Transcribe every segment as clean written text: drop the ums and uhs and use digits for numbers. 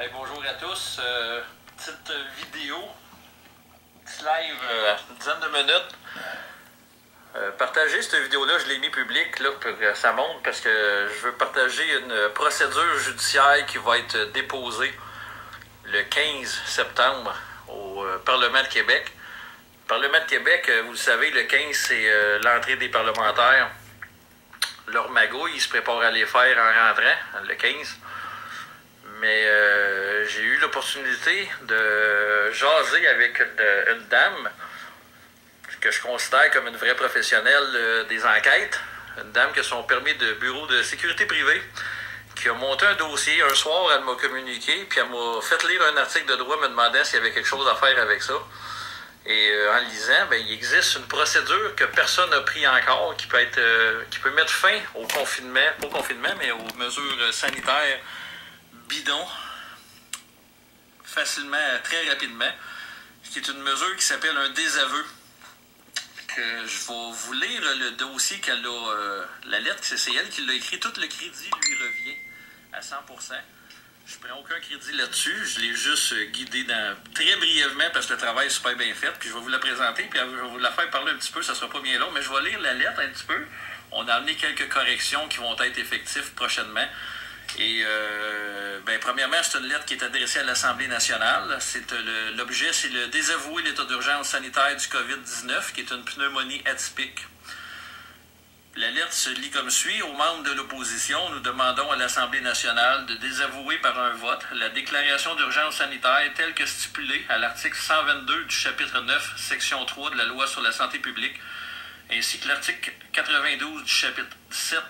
Hey, bonjour à tous. Petite vidéo, petit live, une dizaine de minutes. Partager cette vidéo-là, je l'ai mis publique là, pour que ça monte, parce que je veux partager une procédure judiciaire qui va être déposée le 15 septembre au Parlement de Québec. Le Parlement de Québec, vous le savez, le 15, c'est l'entrée des parlementaires. Leur magouille, ils se préparent à les faire en rentrant, le 15. Mais j'ai eu l'opportunité de jaser avec une dame que je considère comme une vraie professionnelle des enquêtes, une dame qui a son permis de bureau de sécurité privée, qui a monté un dossier. Un soir, elle m'a communiqué, puis elle m'a fait lire un article de droit me demandant s'il y avait quelque chose à faire avec ça. Et en lisant, bien, il existe une procédure que personne n'a pris encore, qui peut être, qui peut mettre fin au confinement, pas au confinement, mais aux mesures sanitaires bidon, facilement, très rapidement, qui est une mesure qui s'appelle un désaveu. Que je vais vous lire le dossier qu'elle a, la lettre, c'est elle qui l'a écrit. Tout le crédit lui revient à 100%. Je ne prends aucun crédit là-dessus, je l'ai juste guidé très brièvement parce que le travail est super bien fait. Puis je vais vous la présenter, puis je vais vous la faire parler un petit peu, ça ne sera pas bien long, mais je vais lire la lettre un petit peu. On a amené quelques corrections qui vont être effectives prochainement. Et premièrement, c'est une lettre qui est adressée à l'Assemblée nationale. L'objet, c'est le désavouer l'état d'urgence sanitaire du COVID-19, qui est une pneumonie atypique. La lettre se lit comme suit. Aux membres de l'opposition, nous demandons à l'Assemblée nationale de désavouer par un vote la déclaration d'urgence sanitaire telle que stipulée à l'article 122 du chapitre 9, section 3 de la Loi sur la santé publique, ainsi que l'article 92 du chapitre 7,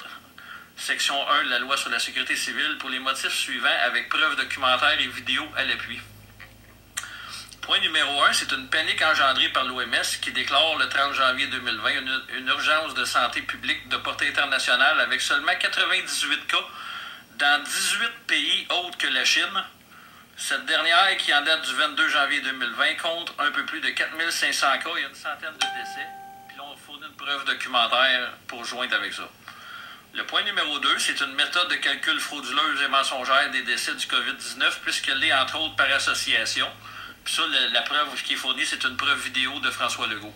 Section 1 de la Loi sur la sécurité civile pour les motifs suivants avec preuves documentaires et vidéos à l'appui. Point numéro 1, c'est une panique engendrée par l'OMS qui déclare le 30 janvier 2020 une urgence de santé publique de portée internationale avec seulement 98 cas dans 18 pays autres que la Chine. Cette dernière, qui en date du 22 janvier 2020, compte un peu plus de 4500 cas et une centaine de décès. Puis là, on fournit une preuve documentaire pour joindre avec ça. Le point numéro 2, c'est une méthode de calcul frauduleuse et mensongère des décès du COVID-19, puisqu'elle est, entre autres, par association. Puis ça, la preuve qui est fournie, c'est une preuve vidéo de François Legault.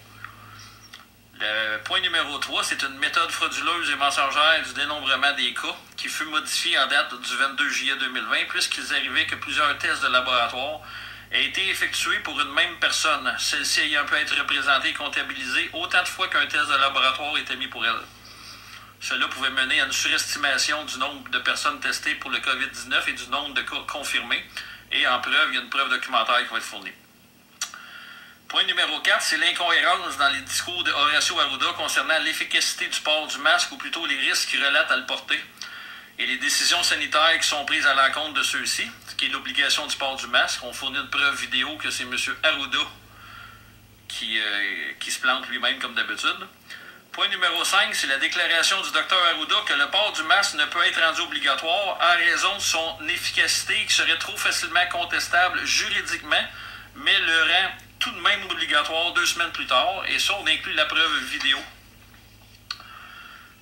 Le point numéro 3, c'est une méthode frauduleuse et mensongère du dénombrement des cas, qui fut modifiée en date du 22 juillet 2020, puisqu'il arrivait que plusieurs tests de laboratoire aient été effectués pour une même personne, celle-ci ayant pu être représentée et comptabilisée autant de fois qu'un test de laboratoire était mis pour elle. Cela pouvait mener à une surestimation du nombre de personnes testées pour le COVID-19 et du nombre de cas confirmés. Et en preuve, il y a une preuve documentaire qui va être fournie. Point numéro 4, c'est l'incohérence dans les discours de Horacio Arruda concernant l'efficacité du port du masque, ou plutôt les risques qu'il relate à le porter, et les décisions sanitaires qui sont prises à l'encontre de ceux-ci, ce qui est l'obligation du port du masque. On fournit une preuve vidéo que c'est M. Arruda qui se plante lui-même comme d'habitude. Point numéro 5, c'est la déclaration du Dr Arruda que le port du masque ne peut être rendu obligatoire en raison de son efficacité qui serait trop facilement contestable juridiquement, mais le rend tout de même obligatoire 2 semaines plus tard, et ça, on inclut la preuve vidéo.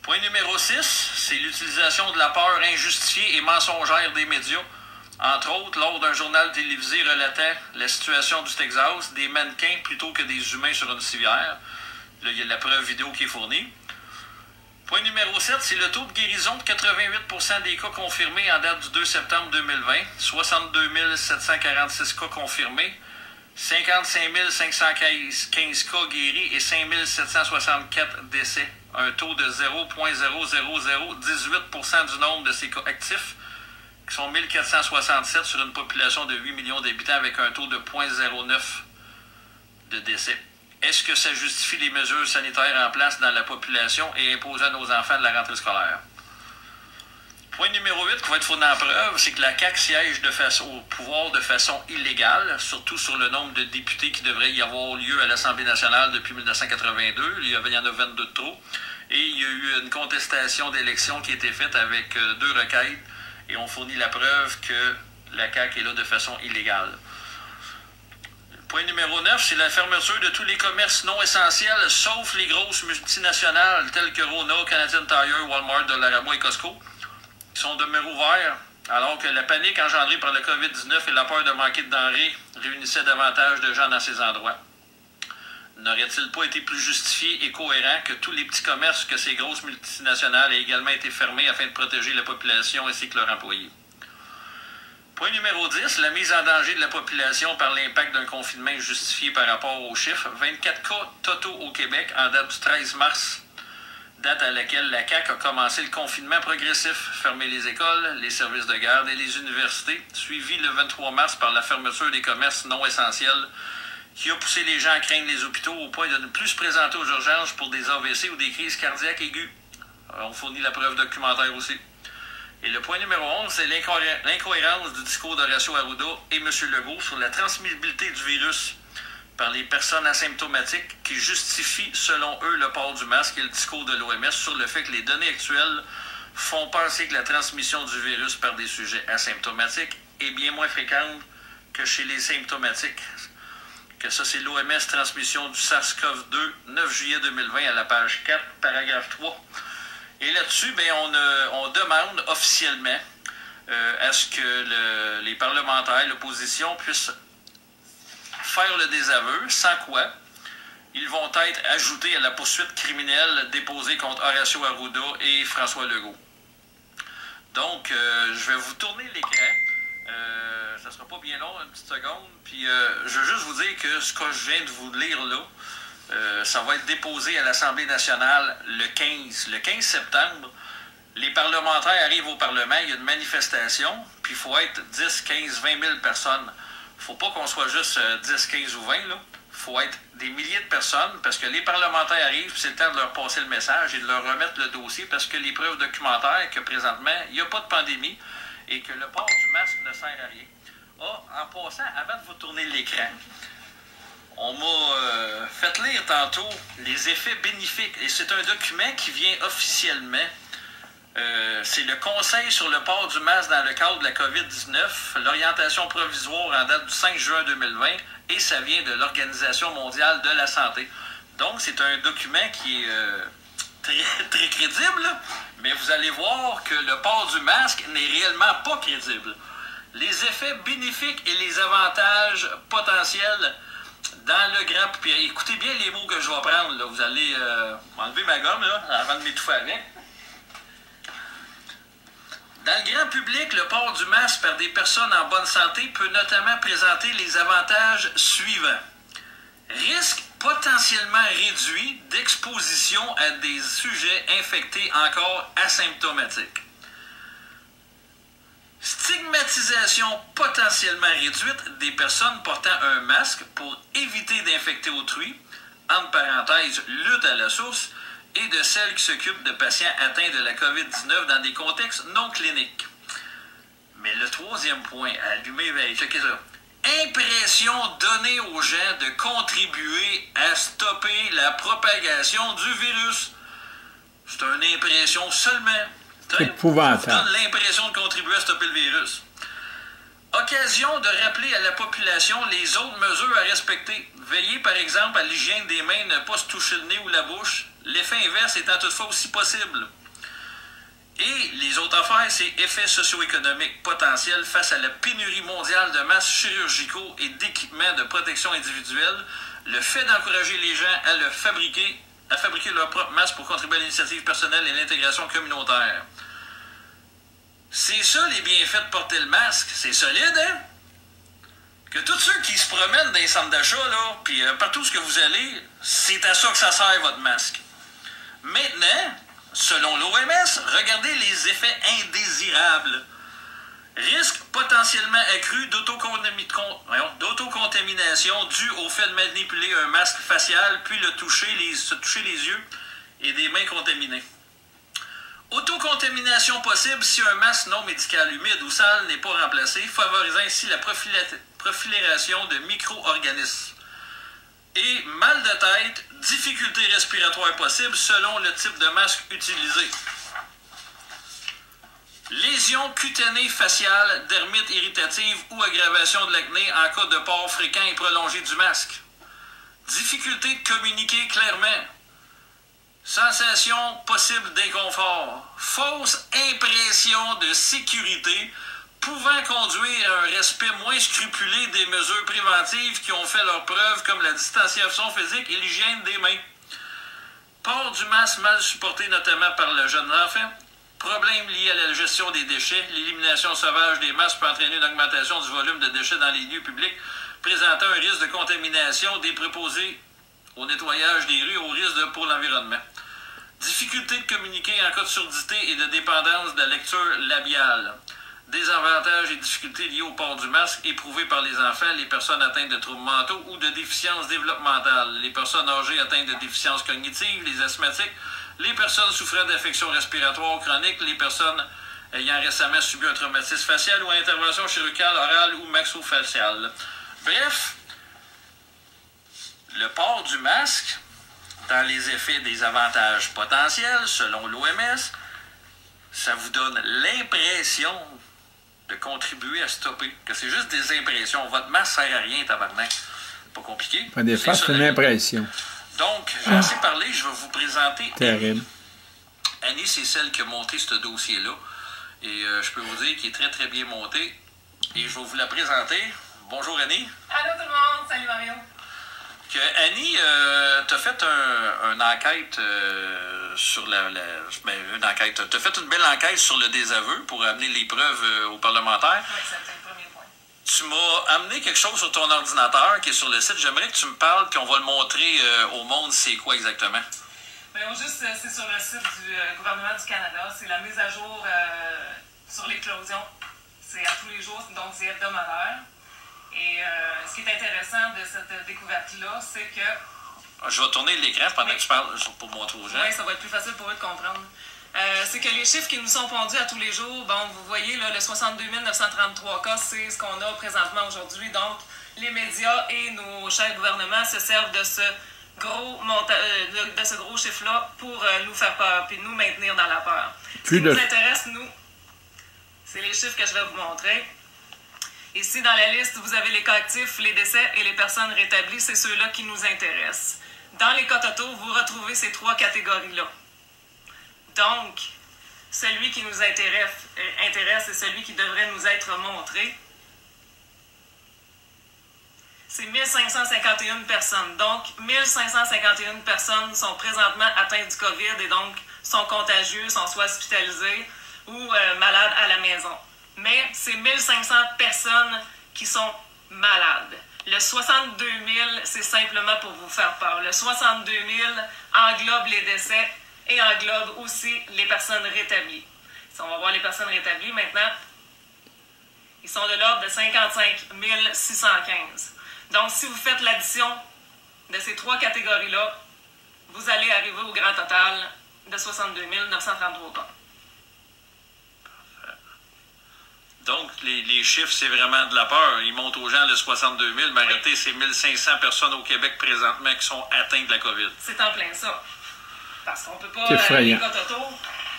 Point numéro 6, c'est l'utilisation de la peur injustifiée et mensongère des médias, entre autres lors d'un journal télévisé relatant la situation du Texas, des mannequins plutôt que des humains sur une civière. Là, il y a de la preuve vidéo qui est fournie. Point numéro 7, c'est le taux de guérison de 88% des cas confirmés en date du 2 septembre 2020. 62 746 cas confirmés, 55 515 cas guéris et 5 764 décès. Un taux de 0,00018% du nombre de ces cas actifs, qui sont 1467 sur une population de 8 millions d'habitants avec un taux de 0,09 de décès. Est-ce que ça justifie les mesures sanitaires en place dans la population et imposées à nos enfants de la rentrée scolaire? Point numéro 8 qui va être fourni en preuve, c'est que la CAQ siège au pouvoir de façon illégale, surtout sur le nombre de députés qui devrait y avoir lieu à l'Assemblée nationale depuis 1982. Il y en a 22 de trop. Et il y a eu une contestation d'élection qui a été faite avec 2 requêtes, et on fournit la preuve que la CAQ est là de façon illégale. Point numéro 9, c'est la fermeture de tous les commerces non essentiels, sauf les grosses multinationales telles que Rona, Canadian Tire, Walmart, Dollarama et Costco, qui sont demeurés ouverts Alors que la panique engendrée par le COVID-19 et la peur de manquer de denrées réunissaient davantage de gens dans ces endroits. N'aurait-il pas été plus justifié et cohérent que tous les petits commerces que ces grosses multinationales aient également été fermés afin de protéger la population ainsi que leurs employés? Point numéro 10, la mise en danger de la population par l'impact d'un confinement injustifié par rapport aux chiffres. 24 cas totaux au Québec en date du 13 mars, date à laquelle la CAQ a commencé le confinement progressif, fermé les écoles, les services de garde et les universités, suivi le 23 mars par la fermeture des commerces non essentiels, qui a poussé les gens à craindre les hôpitaux au point de ne plus se présenter aux urgences pour des AVC ou des crises cardiaques aiguës. On fournit la preuve documentaire aussi. Et le point numéro 11, c'est l'incohérence du discours d'Horacio Arruda et M. Legault sur la transmissibilité du virus par les personnes asymptomatiques qui justifie, selon eux, le port du masque et le discours de l'OMS sur le fait que les données actuelles font penser que la transmission du virus par des sujets asymptomatiques est bien moins fréquente que chez les symptomatiques. Que ça, c'est l'OMS transmission du SARS-CoV-2, 9 juillet 2020 à la page 4, paragraphe 3. Et là-dessus, ben, on demande officiellement à ce que les parlementaires, l'opposition, puissent faire le désaveu, sans quoi ils vont être ajoutés à la poursuite criminelle déposée contre Horacio Arruda et François Legault. Donc, je vais vous tourner l'écran. Ça sera pas bien long, une petite seconde. Puis je veux juste vous dire que ce que je viens de vous lire là, ça va être déposé à l'Assemblée nationale le 15. Le 15 septembre, les parlementaires arrivent au Parlement, il y a une manifestation, puis il faut être 10, 15, 20 000 personnes. Faut pas qu'on soit juste 10, 15 ou 20, là. Faut être des milliers de personnes, parce que les parlementaires arrivent, c'est le temps de leur passer le message et de leur remettre le dossier, parce que les preuves documentaires que présentement, il n'y a pas de pandémie, et que le port du masque ne sert à rien. Ah, en passant, avant de vous tourner l'écran, on m'a fait lire tantôt les effets bénéfiques. Et c'est un document qui vient officiellement. C'est le Conseil sur le port du masque dans le cadre de la COVID-19, l'orientation provisoire en date du 5 juin 2020, et ça vient de l'Organisation mondiale de la santé. Donc, c'est un document qui est... très, très crédible, mais vous allez voir que le port du masque n'est réellement pas crédible. Les effets bénéfiques et les avantages potentiels dans le grand... Puis écoutez bien les mots que je vais prendre, là. Vous allez m'enlever ma gomme là, avant de m'étouffer avec. Dans le grand public, le port du masque par des personnes en bonne santé peut notamment présenter les avantages suivants. Risque potentiellement réduit d'exposition à des sujets infectés encore asymptomatiques. Stigmatisation potentiellement réduite des personnes portant un masque pour éviter d'infecter autrui, entre parenthèses, lutte à la source, et de celles qui s'occupent de patients atteints de la COVID-19 dans des contextes non cliniques. Mais le troisième point, allumez, checkez ça. Impression donnée aux gens de contribuer à stopper la propagation du virus. C'est une impression seulement. C'est épouvantable. Ça donne l'impression de contribuer à stopper le virus. Occasion de rappeler à la population les autres mesures à respecter. Veillez par exemple à l'hygiène des mains, ne pas se toucher le nez ou la bouche, l'effet inverse étant toutefois aussi possible. Et les autres affaires, c'est effets socio-économiques potentiels face à la pénurie mondiale de masques chirurgicaux et d'équipements de protection individuelle, le fait d'encourager les gens à fabriquer leur propre masque pour contribuer à l'initiative personnelle et l'intégration communautaire. C'est ça les bienfaits de porter le masque, c'est solide, hein? Que tous ceux qui se promènent dans les centres d'achat, là, puis partout où vous allez, c'est à ça que ça sert votre masque. Maintenant... Selon l'OMS, regardez les effets indésirables. Risque potentiellement accru d'autocontamination dû au fait de manipuler un masque facial, puis se toucher les yeux et des mains contaminées. Autocontamination possible si un masque non médical humide ou sale n'est pas remplacé, favorisant ainsi la prolifération de micro-organismes. Et mal de tête, difficultés respiratoires possibles selon le type de masque utilisé. Lésions cutanées faciales, dermite irritative ou aggravation de l'acné en cas de port fréquent et prolongé du masque. Difficulté de communiquer clairement. Sensation possible d'inconfort. Fausse impression de sécurité pouvant conduire à un respect moins scrupulé des mesures préventives qui ont fait leur preuve, comme la distanciation physique et l'hygiène des mains. Port du masque mal supporté notamment par le jeune enfant, problèmes liés à la gestion des déchets, l'élimination sauvage des masques peut entraîner une augmentation du volume de déchets dans les lieux publics, présentant un risque de contamination des préposés au nettoyage des rues, au risque pour l'environnement. Difficulté de communiquer en cas de surdité et de dépendance de la lecture labiale. Désavantages et difficultés liés au port du masque éprouvés par les enfants, les personnes atteintes de troubles mentaux ou de déficiences développementales, les personnes âgées atteintes de déficiences cognitives, les asthmatiques, les personnes souffrant d'affections respiratoires chroniques, les personnes ayant récemment subi un traumatisme facial ou intervention chirurgicale, orale ou maxofaciale. Bref, le port du masque, dans les effets des avantages potentiels, selon l'OMS, ça vous donne l'impression de contribuer à stopper. Que c'est juste des impressions. Votre masque ne sert à rien, tabarnak. Pas compliqué. Des fois, c'est une impression. Donc, j'ai assez parlé, je vais vous présenter Annie. Annie, c'est celle qui a monté ce dossier-là. Et je peux vous dire qu'il est très, très bien monté. Et je vais vous la présenter. Bonjour, Annie. Allô, tout le monde. Salut, Mario. Que Annie, t'as fait une enquête sur t'as fait une belle enquête sur le désaveu pour amener les preuves aux parlementaires. Oui, ça fait le premier point. Tu m'as amené quelque chose sur ton ordinateur qui est sur le site. J'aimerais que tu me parles, puis on va le montrer au monde, c'est quoi exactement. Bien, juste, c'est sur le site du gouvernement du Canada. C'est la mise à jour sur l'éclosion. C'est à tous les jours, donc c'est hebdomadaire. Et ce qui est intéressant de cette découverte-là, c'est que... Je vais tourner l'écran pendant que tu parles pour montrer aux gens. Oui, ça va être plus facile pour eux de comprendre. C'est que les chiffres qui nous sont pondus à tous les jours, bon, vous voyez, là, le 62 933 cas, c'est ce qu'on a présentement aujourd'hui. Donc, les médias et nos chers gouvernements se servent de ce gros gros chiffre-là pour nous faire peur et nous maintenir dans la peur. Ce qui nous intéresse, nous, c'est les chiffres que je vais vous montrer. Ici, dans la liste, vous avez les cas actifs, les décès et les personnes rétablies. C'est ceux-là qui nous intéressent. Dans les cas totaux, vous retrouvez ces trois catégories-là. Donc, celui qui nous intéresse et celui qui devrait nous être montré, c'est 1551 personnes. Donc, 1551 personnes sont présentement atteintes du COVID et donc sont contagieuses, sont soit hospitalisées ou malades à la maison. Mais c'est 1500 personnes qui sont malades. Le 62 000, c'est simplement pour vous faire peur. Le 62 000 englobe les décès et englobe aussi les personnes rétablies. On va voir les personnes rétablies maintenant. Ils sont de l'ordre de 55 615. Donc, si vous faites l'addition de ces trois catégories-là, vous allez arriver au grand total de 62 933 cas. Donc, les chiffres, c'est vraiment de la peur. Ils montent aux gens le 62 000, mais arrêtez, c'est 1500 personnes au Québec présentement qui sont atteintes de la COVID. C'est en plein ça. Parce qu'on ne peut pas... C'est effrayant. Les cas totaux,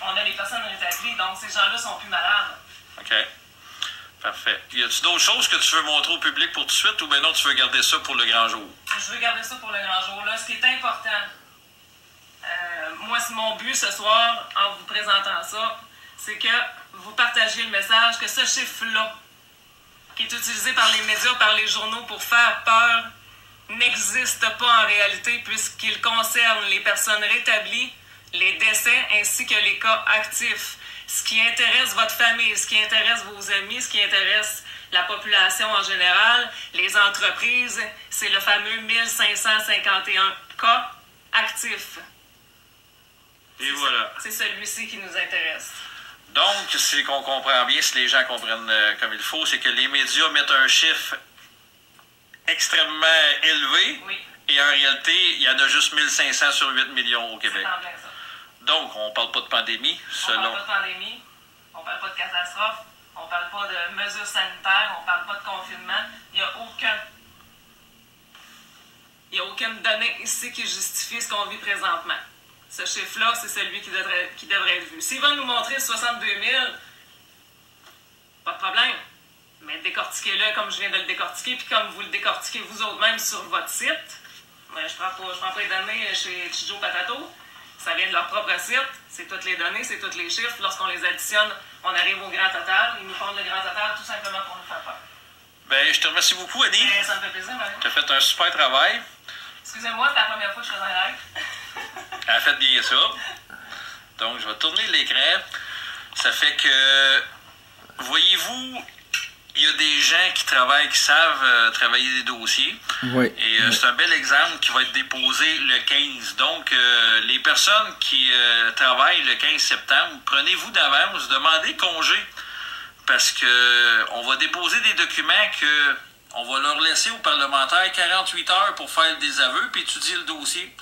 on a les personnes rétablies, donc ces gens-là sont plus malades. OK. Parfait. Y a-tu d'autres choses que tu veux montrer au public pour tout de suite, ou bien non, tu veux garder ça pour le grand jour? Je veux garder ça pour le grand jour. Là, ce qui est important, moi, c'est mon but ce soir, en vous présentant ça, c'est que vous partagez le message que ce chiffre-là, qui est utilisé par les médias, par les journaux pour faire peur, n'existe pas en réalité puisqu'il concerne les personnes rétablies, les décès ainsi que les cas actifs. Ce qui intéresse votre famille, ce qui intéresse vos amis, ce qui intéresse la population en général, les entreprises, c'est le fameux 1551 cas actifs. Et voilà. C'est celui-ci qui nous intéresse. Donc, si on comprend bien, si les gens comprennent comme il faut, c'est que les médias mettent un chiffre extrêmement élevé. Oui. Et en réalité, il y en a juste 1500 sur 8 millions au Québec. C'est en plein ça. Donc, on ne parle pas de pandémie. On ne parle pas de pandémie, on ne parle pas de catastrophe, on ne parle pas de mesures sanitaires, on ne parle pas de confinement. Il n'y a aucune donnée ici qui justifie ce qu'on vit présentement. Ce chiffre-là, c'est celui qui devrait être vu. S'ils veulent nous montrer 62 000, pas de problème. Mais décortiquez-le comme je viens de le décortiquer, puis comme vous le décortiquez vous autres-mêmes sur votre site. Ben, je ne prends pas les données chez Chijo Patato. Ça vient de leur propre site. C'est toutes les données, c'est tous les chiffres. Lorsqu'on les additionne, on arrive au grand total. Ils nous font le grand total tout simplement pour nous faire peur. Ben, je te remercie beaucoup, Annie. Ben, ça me fait plaisir, Mario. Tu as fait un super travail. Excusez-moi, c'est la première fois que je fais un live. Elle a fait bien ça. Donc, je vais tourner l'écran. Ça fait que, voyez-vous, il y a des gens qui travaillent, qui savent travailler des dossiers. Oui. Et c'est un bel exemple qui va être déposé le 15. Donc, les personnes qui travaillent le 15 septembre, prenez-vous d'avance, demandez congé. Parce que on va déposer des documents que on va leur laisser aux parlementaires 48 heures pour faire des aveux puis étudier le dossier.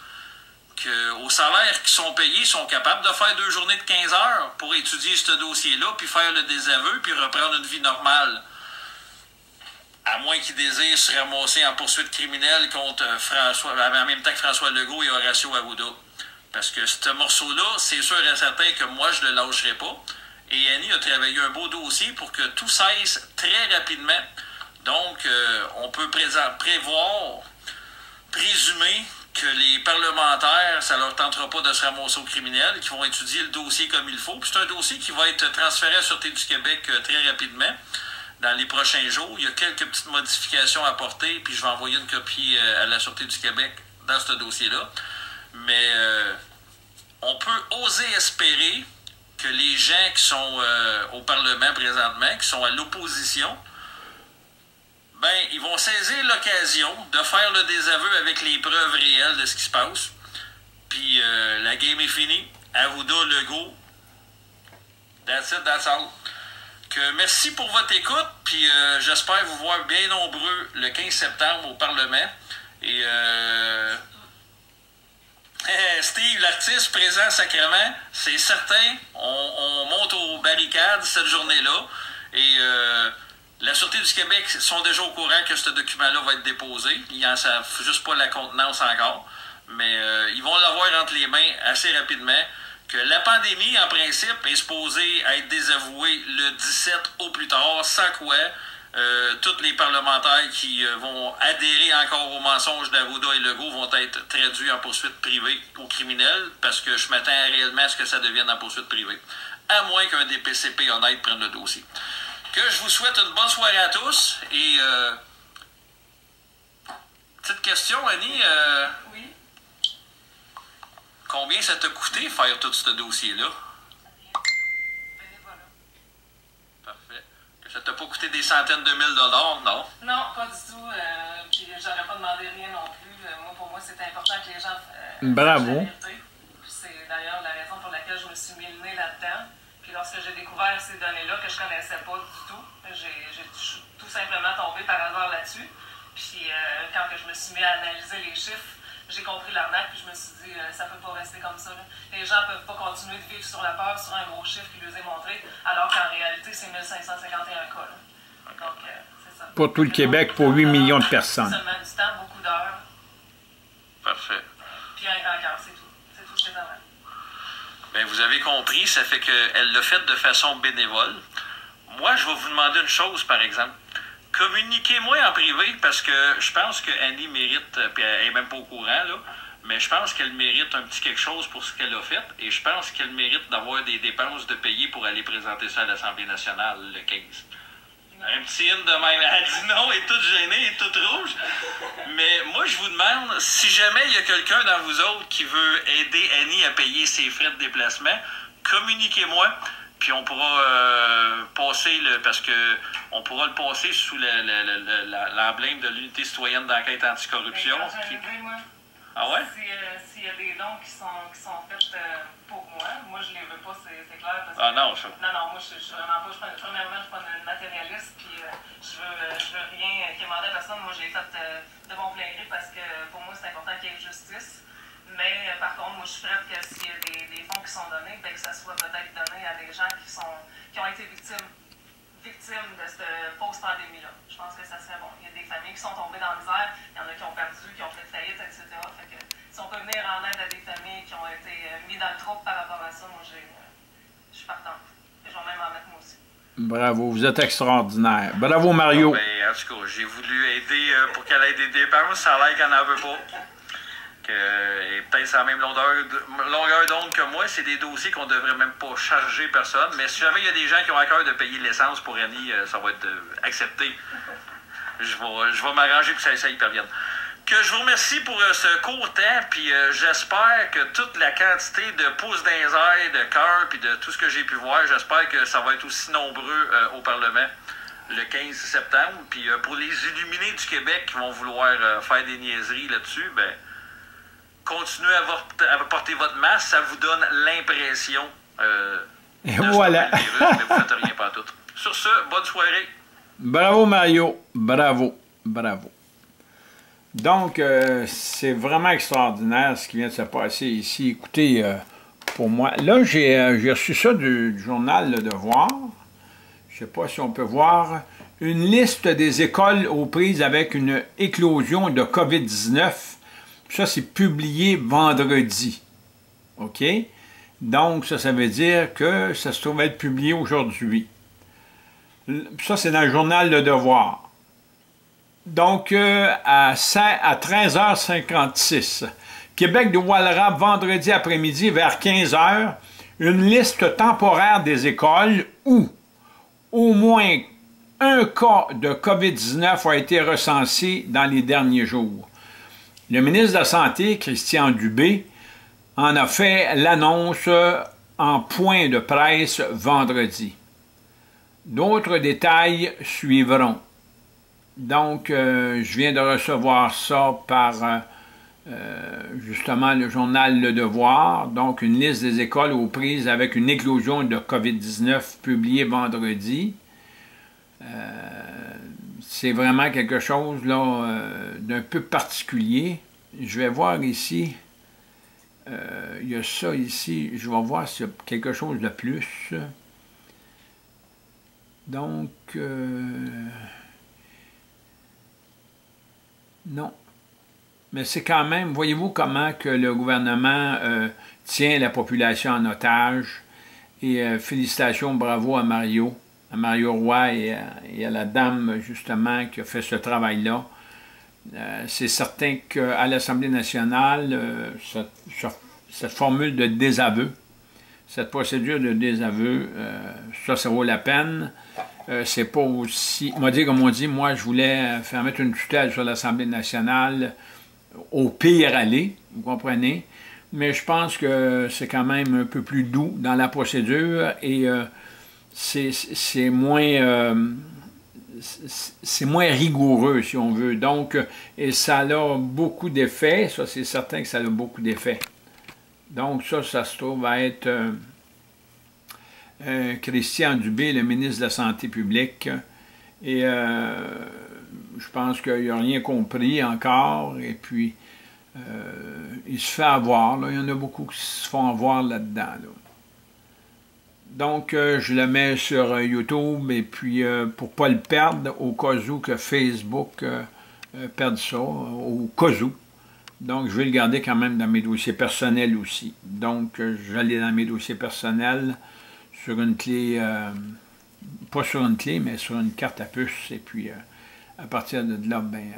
Que, aux salaires qui sont payés, ils sont capables de faire 2 journées de 15 heures pour étudier ce dossier-là, puis faire le désaveu, puis reprendre une vie normale. À moins qu'ils désirent se ramasser en poursuite criminelle contre François, en même temps que François Legault et Horacio Arruda. Parce que ce morceau-là, c'est sûr et certain que moi, je ne le lâcherai pas. Et Annie a travaillé un beau dossier pour que tout cesse très rapidement. Donc, on peut présumer que les parlementaires, ça leur tentera pas de se ramasser aux criminels, qui vont étudier le dossier comme il faut. Puis c'est un dossier qui va être transféré à la Sûreté du Québec très rapidement, dans les prochains jours. Il y a quelques petites modifications à apporter, puis je vais envoyer une copie à la Sûreté du Québec dans ce dossier-là. Mais on peut oser espérer que les gens qui sont au Parlement présentement, qui sont à l'opposition, ben, ils vont saisir l'occasion de faire le désaveu avec les preuves réelles de ce qui se passe. Puis la game est finie. Arruda, Legault, that's it, that's all. Que merci pour votre écoute. Puis j'espère vous voir bien nombreux le 15 septembre au Parlement. Et Steve, l'artiste présent sacrément, c'est certain. On monte aux barricades cette journée-là. Et la Sûreté du Québec sont déjà au courant que ce document-là va être déposé. Ils n'en savent juste pas la contenance encore. Mais ils vont l'avoir entre les mains assez rapidement. Que la pandémie, en principe, est supposée être désavouée le 17 au plus tard, sans quoi tous les parlementaires qui vont adhérer encore aux mensonges d'Arruda et Legault vont être traduits en poursuite privée ou criminelle, parce que je m'attends réellement à ce que ça devienne en poursuite privée. À moins qu'un DPCP honnête prenne le dossier. Que je vous souhaite une bonne soirée à tous. Et petite question, Annie. Oui. Combien ça t'a coûté faire tout ce dossier-là? Bénévolat. Parfait. Ça t'a pas coûté des centaines de milliers de dollars, non? Non, pas du tout. Puis j'aurais pas demandé rien non plus. Moi, pour moi, c'était important que les gens bravo. C'est d'ailleurs la raison pour laquelle je me suis mis le nez là-dedans. Puis lorsque j'ai découvert ces données-là que je connaissais pas du tout, j'ai tout simplement tombé par hasard là-dessus. Puis quand que je me suis mis à analyser les chiffres, j'ai compris l'arnaque, puis je me suis dit ça peut pas rester comme ça. Là. Les gens peuvent pas continuer de vivre sur la peur, sur un gros chiffre qui leur est montré, alors qu'en réalité, c'est 1551 cas. Là. Donc, c'est ça. Pour tout le Québec, pour 8 millions de personnes. Seulement du temps, beaucoup d'heures. Parfait. Puis un grand cœur, c'est tout. C'est tout ce que j'avais. Bien, vous avez compris, ça fait qu'elle l'a fait de façon bénévole. Moi, je vais vous demander une chose, par exemple. Communiquez-moi en privé, parce que je pense que Annie mérite, puis elle n'est même pas au courant, là, mais je pense qu'elle mérite un petit quelque chose pour ce qu'elle a fait, et je pense qu'elle mérite d'avoir des dépenses de payer pour aller présenter ça à l'Assemblée nationale le 15. Un petit hymne de même. Elle dit non, elle est toute gênée, elle est toute rouge. Mais moi, je vous demande, si jamais il y a quelqu'un dans vous autres qui veut aider Annie à payer ses frais de déplacement, communiquez-moi, puis on pourra passer, parce que on pourra le passer sous l'emblème de l'unité citoyenne d'enquête anticorruption. Puis... Ah ouais? S'il y a des dons qui sont faits pour moi je les veux pas, c'est clair. Parce que, ah non, ça. Non, non, moi, je vraiment pas. Premièrement, je suis pas une matérialiste, puis je veux rien demander à personne. Moi, j'ai fait de mon plein gré parce que pour moi, c'est important qu'il y ait justice. Mais par contre, moi, je suis prête que s'il y a des fonds qui sont donnés, ben, que ça soit peut-être donné à des gens qui ont été victimes de cette post-pandémie-là. Je pense que ça serait bon. Il y a des familles qui sont tombées dans la misère, il y en a qui ont perdu, qui ont fait faillite, etc. Fait que, si on peut venir en aide à des familles qui ont été mises dans le trou par rapport à ça, moi, je suis partante. Et je vais même en mettre moi aussi. Bravo, vous êtes extraordinaire. Bravo, Mario. Ah ben, en tout cas, j'ai voulu aider pour qu'elle ait des dépenses, ça a l'air qu'elle n'en veut pas. et peut-être sur la même longueur d'onde que moi, c'est des dossiers qu'on ne devrait même pas charger personne. Mais si jamais il y a des gens qui ont à cœur de payer l'essence pour Annie, ça va être accepté. Je vais m'arranger pour que ça y parvienne. Que je vous remercie pour ce court temps, puis j'espère que toute la quantité de pouces dans les airs, de cœur, puis de tout ce que j'ai pu voir, j'espère que ça va être aussi nombreux au Parlement le 15 septembre. Puis pour les illuminés du Québec qui vont vouloir faire des niaiseries là-dessus, ben continuez à porter votre masque, ça vous donne l'impression de voilà. Stopper le virus, mais vous ne faites rien pas tout. Sur ce, bonne soirée. Bravo Mario, bravo, bravo. Donc, c'est vraiment extraordinaire ce qui vient de se passer ici. Écoutez, pour moi, là, j'ai reçu ça du journal Le Devoir. Je ne sais pas si on peut voir. Une liste des écoles aux prises avec une éclosion de COVID-19. Ça, c'est publié vendredi. OK? Donc, ça veut dire que ça se trouve être publié aujourd'hui. Ça, c'est dans le journal Le Devoir. Donc, à 13h56, Québec dévoilera vendredi après-midi vers 15h une liste temporaire des écoles où au moins un cas de COVID-19 a été recensé dans les derniers jours. Le ministre de la Santé, Christian Dubé, en a fait l'annonce en point de presse vendredi. D'autres détails suivront. Donc, je viens de recevoir ça par, justement, le journal Le Devoir. Donc, une liste des écoles aux prises avec une éclosion de COVID-19 publiée vendredi. C'est vraiment quelque chose là d'un peu particulier. Je vais voir ici. Il y a ça ici. Je vais voir s'il y a quelque chose de plus. Donc... non. Mais c'est quand même, voyez-vous comment que le gouvernement tient la population en otage. Et félicitations, bravo à Mario Roy et à la dame, justement, qui a fait ce travail-là. C'est certain qu'à l'Assemblée nationale, cette formule de désaveu, cette procédure de désaveu, ça vaut la peine. C'est pas aussi... On m'a dit, comme on dit, moi, je voulais faire mettre une tutelle sur l'Assemblée nationale au pire aller, vous comprenez? Mais je pense que c'est quand même un peu plus doux dans la procédure et c'est moins... c'est moins rigoureux, si on veut. Donc, et ça a beaucoup d'effets. Ça, c'est certain que ça a beaucoup d'effets. Donc, ça se trouve à être... Christian Dubé, le ministre de la Santé publique, et je pense qu'il n'a rien compris encore, et puis il se fait avoir, là. Il y en a beaucoup qui se font avoir là-dedans. Là. Donc, je le mets sur YouTube, et puis pour ne pas le perdre, au cas où que Facebook perde ça, au cas où. Donc, je vais le garder quand même dans mes dossiers personnels aussi. Donc, je vais aller dans mes dossiers personnels, sur une clé, pas sur une clé, mais sur une carte à puce. Et puis, à partir de là, ben,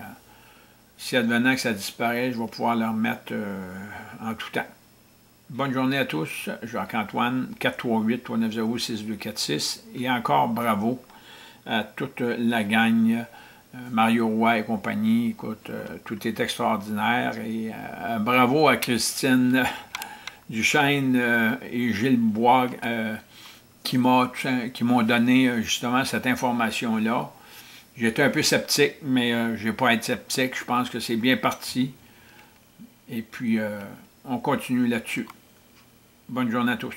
si advenant que ça disparaît, je vais pouvoir le remettre en tout temps. Bonne journée à tous. Jacques-Antoine, 438-390-6246. Et encore bravo à toute la gang, Mario Roy et compagnie. Écoute, tout est extraordinaire. Et bravo à Christine Duchesne et Gilles Bois, qui m'ont donné justement cette information-là. J'étais un peu sceptique, mais je n'ai pas à être sceptique. Je pense que c'est bien parti. Et puis, on continue là-dessus. Bonne journée à tous.